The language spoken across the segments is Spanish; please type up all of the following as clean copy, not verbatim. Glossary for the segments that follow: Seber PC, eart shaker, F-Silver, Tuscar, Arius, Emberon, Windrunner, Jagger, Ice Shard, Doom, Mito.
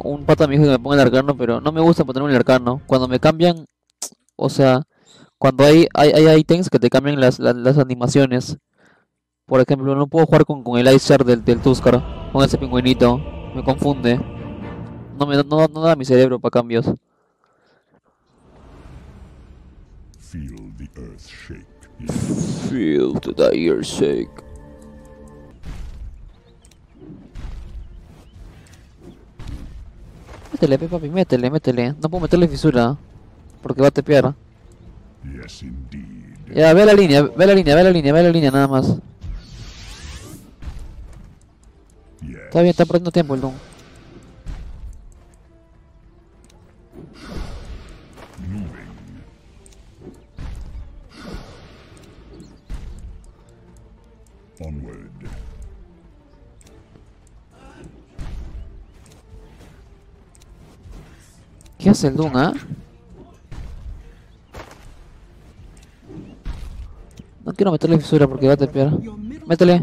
Un pata me dijo que me ponga el arcano, pero no me gusta ponerme el arcano. Cuando me cambian, o sea, cuando hay ítems que te cambian las animaciones. Por ejemplo, no puedo jugar con el Ice Shard del Tuscar, con ese pingüinito, me confunde. No da mi cerebro para cambios. Feel the earth shake. Feel the earth shake. Métele, papi, métele. No puedo meterle fisura, porque va a tepear. Yes, ya, ve la línea, nada más. Yes. Está bien, está perdiendo tiempo el Doom. ¿Qué hace el Doom, ah? No quiero meterle fisura porque va a tepear. Métele.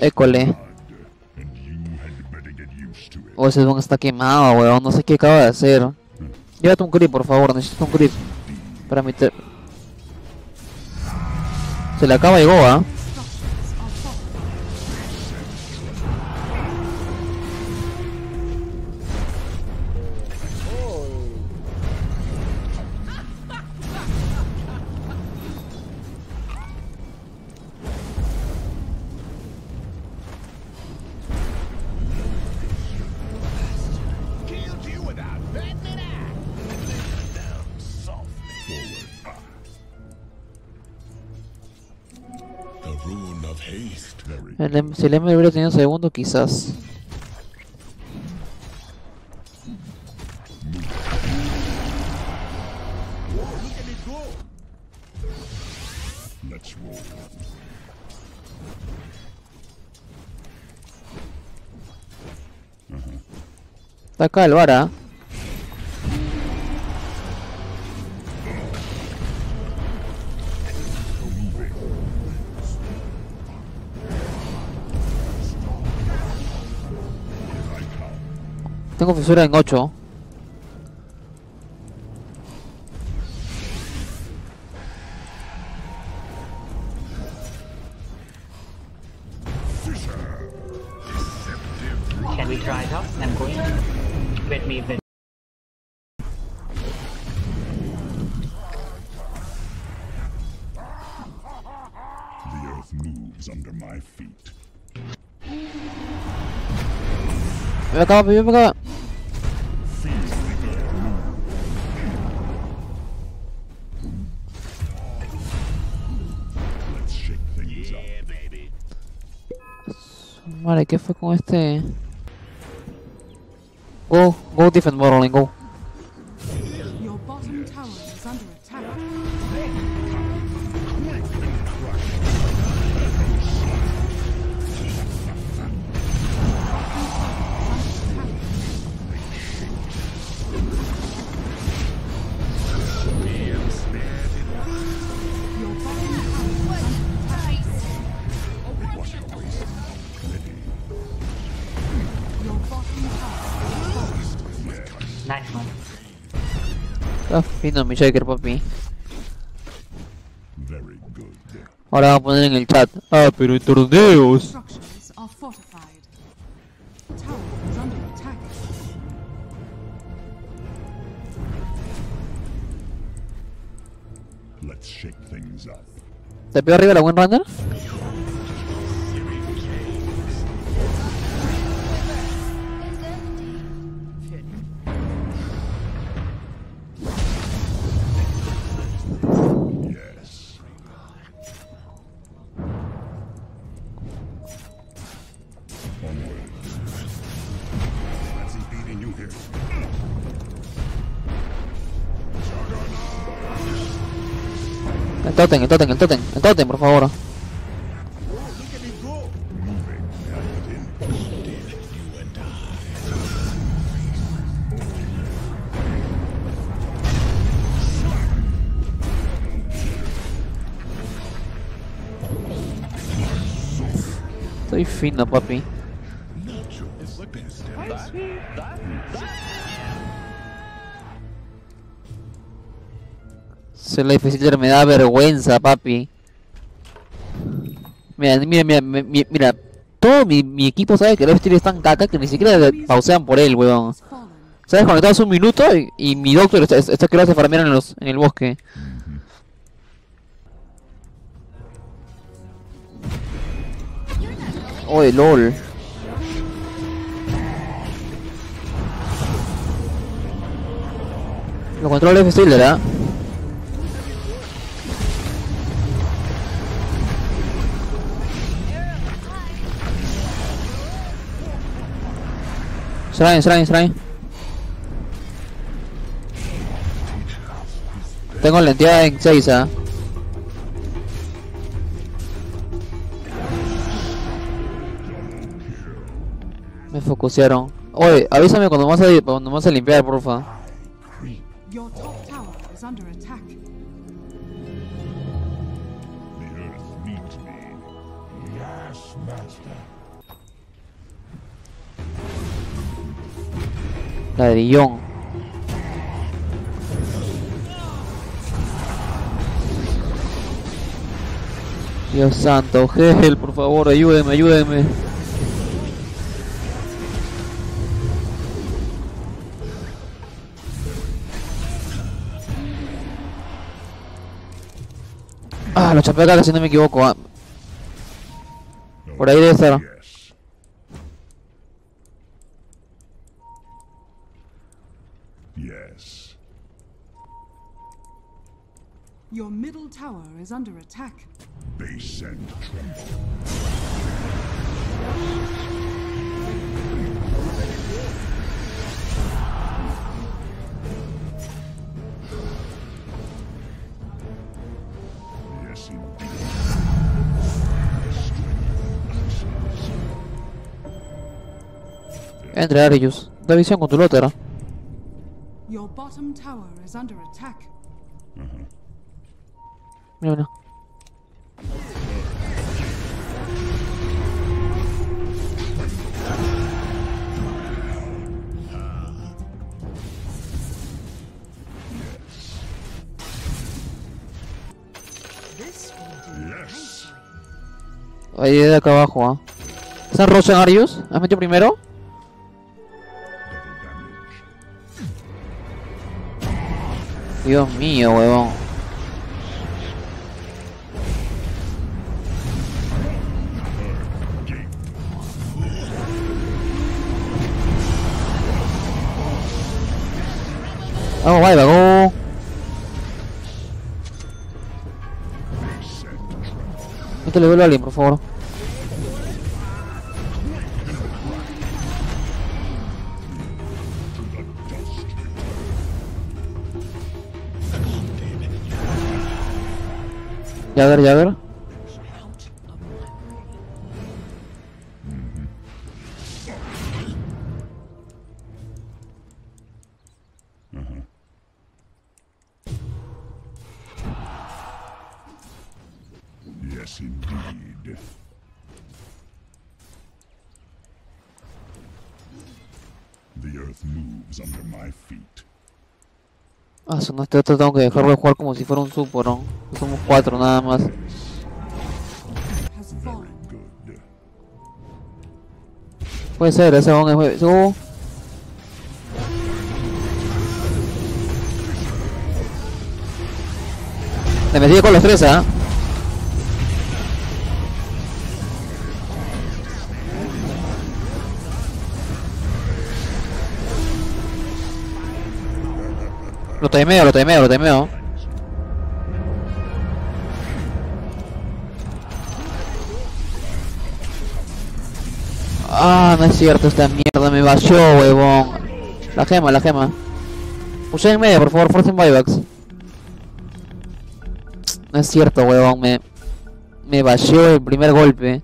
École. Oh, ese Doom está quemado, weón. No sé qué acaba de hacer. Llévate un creep, por favor. Necesito un creep. Para meter... Se le acaba de Goa. Si el Ember hubiera tenido segundo, quizás. Está acá el vara. Tengo fisura en 8. Me acaba, me acaba. Vale, ¿qué fue con este? Go defend modeling, go. Está fino mi Jagger, papi. Ahora va a poner en el chat. Ah, pero en torneos. ¿Te pegó arriba la Windrunner? El totem, por favor. Soy fino, papi. Ser la difícil me da vergüenza, papi. Mira. Todo mi equipo sabe que el F-Silver es tan caca que ni siquiera pausean por él, weón. Se ha desconectado hace un minuto y mi doctor está que lo hace farmear en el bosque. Oh, el LOL. Lo controla el F-Silver, ¿verdad? Shrine. Tengo lentidad en 6, ¿ah? Me focusearon. Oye, avísame cuando vas a limpiar, porfa. Ladrillón. Dios santo, Gel, por favor, ayúdeme. Ah, lo chapé acá, si no me equivoco. Ah. Por ahí debe estar. Your middle tower is under attack. Base and tremble. Yes, indeed. Entre Arius, da visión con tu lotera. Your bottom tower is under attack. Mira. Ahí de acá abajo, ¿ah? ¿Eh? ¿Estás Rosa en Arius? ¿Has metido primero? Dios mío, huevón. Vamos, vaya, go. No te le vuelva a alguien, por favor. Jagger. Ah, no, este otro tengo que dejarlo de jugar como si fuera un super, ¿no? Somos 4 nada más. Puede ser, ese bon es... Le metí con los 3, ¿ah? ¿Eh? Lo timeo. Ah, no es cierto, esta mierda me vació, huevón. La gema. Puse en medio, por favor, forcen buybacks. No es cierto, huevón, me vació el primer golpe.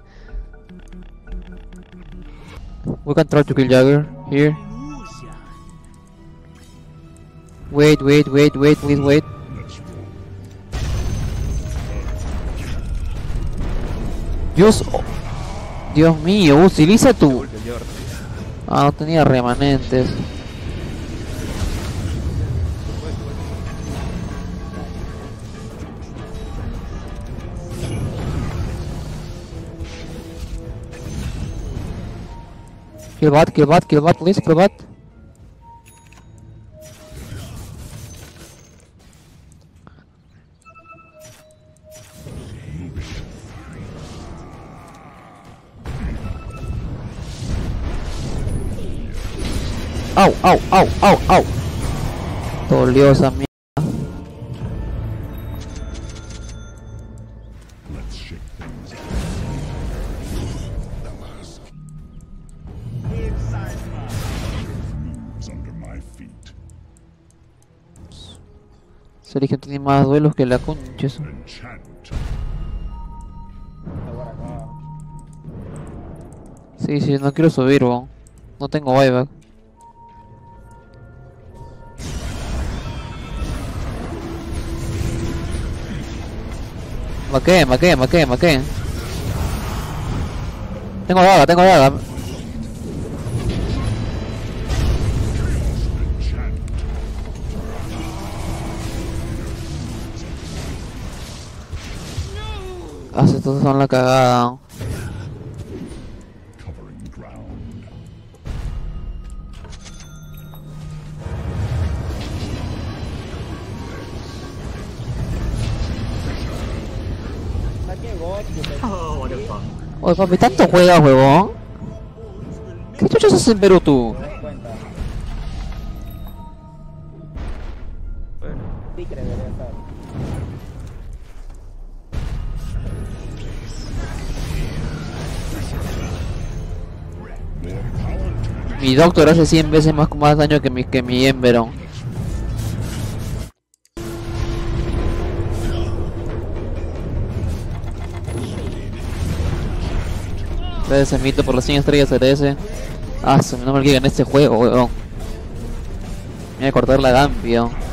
We can try to kill Jagger here. Wait. Dios, Dios mío, utiliza tu... Ah, no tenía remanentes. Kill bot, please, kill bot. Au. Dolió esa mierda. Esa origen tiene más duelos que la concha. Eso. Sí, no quiero subir, weón. No tengo buyback. Maqué. Tengo daga. Ah, estos son la cagada. Oye, papi, tanto juegas, huevón. ¿Qué chuchas haces en Perú tú? Mi doctor hace 100 veces más daño que mi Emberon. Gracias Mito por las 100 estrellas, agradece. Ah, no me olviden este juego, weón. Me voy a cortar la gambia.